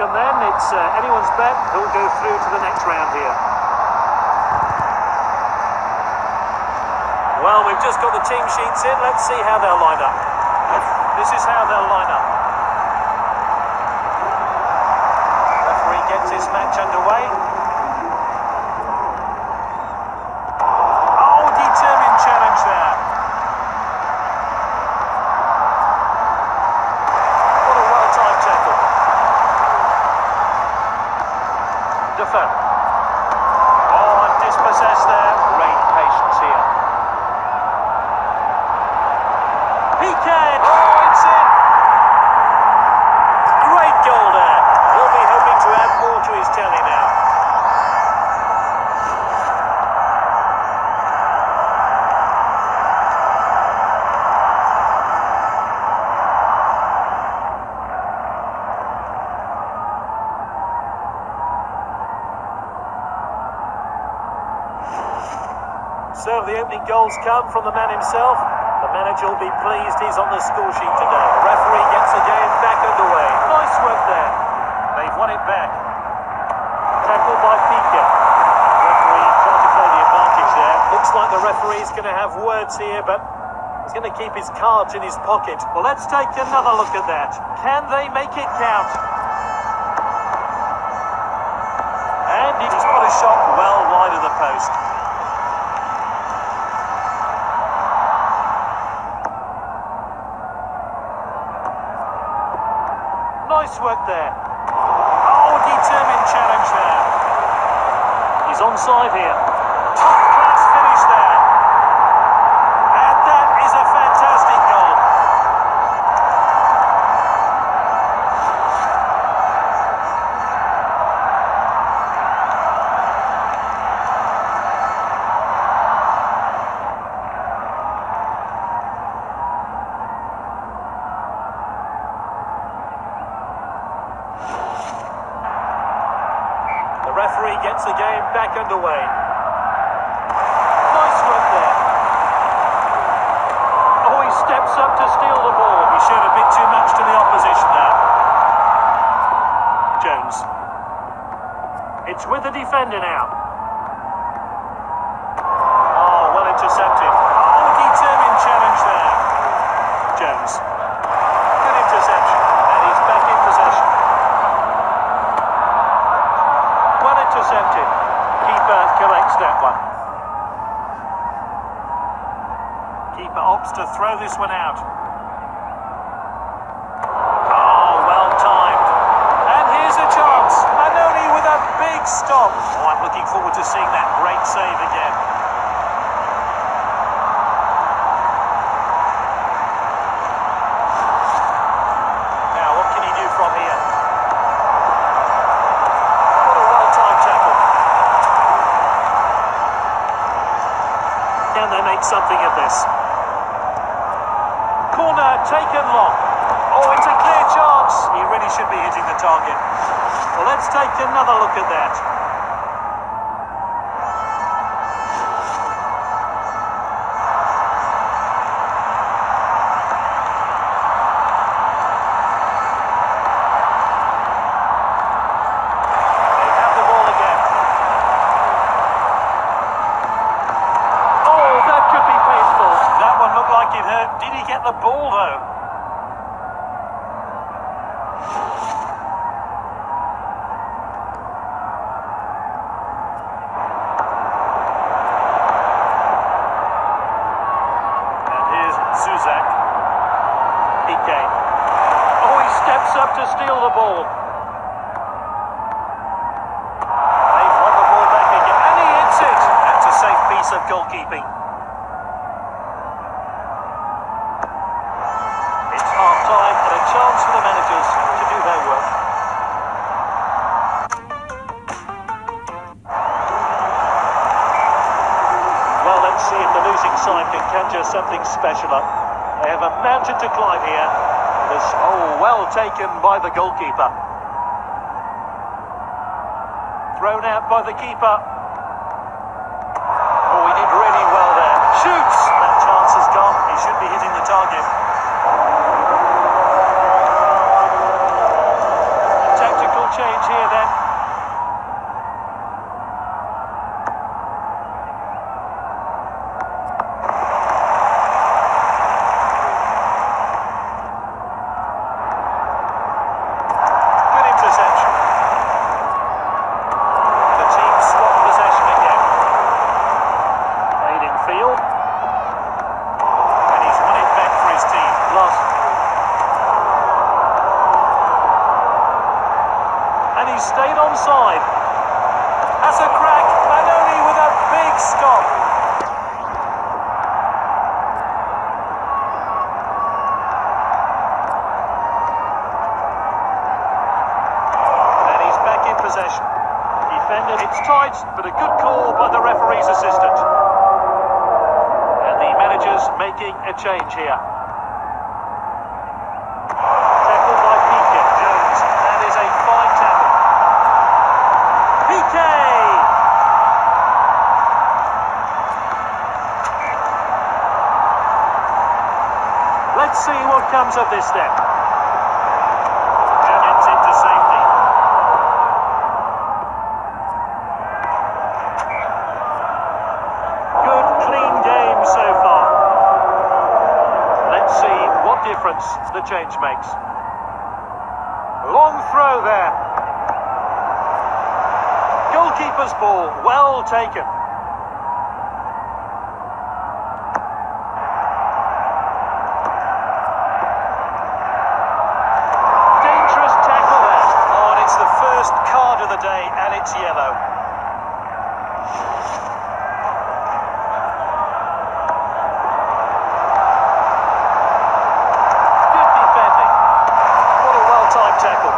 on them. It's anyone's bet who'll go through to the next round here. Well, we've just got the team sheets in. Let's see how they'll line up. This is how they'll line up. The referee gets his match underway. Oh, determined challenge there. What a well-timed tackle. Defoe. Oh, and dispossessed there. Great patience here. Piquet. So the opening goals come from the man himself. The manager will be pleased he's on the score sheet today. The referee gets the game back underway. Nice work there. They've won it back. Tackled by Piquet. The referee trying to play the advantage there. Looks like the referee's going to have words here, but he's going to keep his cards in his pocket. Well, let's take another look at that. Can they make it count? And he's got a shot well wide of the post. Nice work there. Oh, determined challenge there. He's onside here. Top class finish there. And that is a fantastic goal. Referee gets the game back underway. Nice work there. Oh, he steps up to steal the ball. He showed a bit too much to the opposition there. Jones. It's with the defender now. Oh, well intercepted. Oh, determined challenge there. Jones. Good interception. And he's back in possession. Intercepted. Keeper collects that one. Keeper opts to throw this one out. Oh, well timed. And here's a chance. Manoni with a big stop. Oh, I'm looking forward to seeing that great save again. Now, what can he do from here? They make something of this. Corner taken long. Oh, it's a clear chance. He really should be hitting the target. Well, let's take another look at that. Did he get the ball, though? And here's Zuzak. Piquet. Oh, he steps up to steal the ball. They've won the ball back again. And he hits it. That's a safe piece of goalkeeping. Chance for the managers to do their work. Well, let's see if the losing side can conjure something special up. They have a mountain to climb here. This, oh, well taken by the goalkeeper. Thrown out by the keeper. Oh, he did really well there. Shoots! That chance is gone. He should be hitting the target. here then. Good interception. The team's got possession again. Played in field. And he's won it back for his team. Lost. Stayed onside. That's a crack. Manoni with a big stop. And he's back in possession. Defender. It's tight, but a good call by the referee's assistant. And the manager's making a change here. Let's see what comes of this then. And it's into safety. Good, clean game so far. Let's see what difference the change makes. Long throw there. Goalkeeper's ball, well taken. Card of the day, and it's yellow. Good defending. What a well-timed tackle.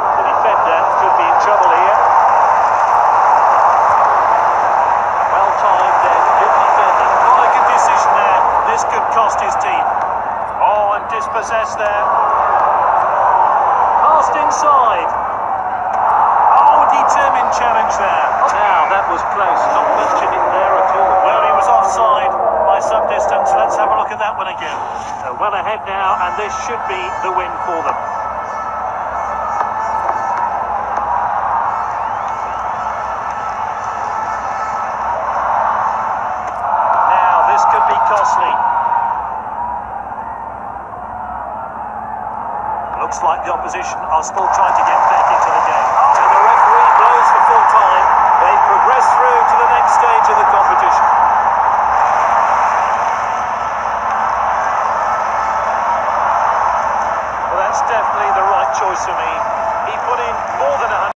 The defender could be in trouble here. Well-timed then, good defending. Not a good decision there. This could cost his team. Dispossessed there. Passed inside. Oh, determined challenge there. Now, that was close. Not much in it there at all. Well, he was offside by some distance. Let's have a look at that one again. They're well ahead now, and this should be the win for them. Now, this could be costly. Looks like the opposition are still trying to get back into the game. And the referee blows for full time. They progress through to the next stage of the competition. Well, that's definitely the right choice for me.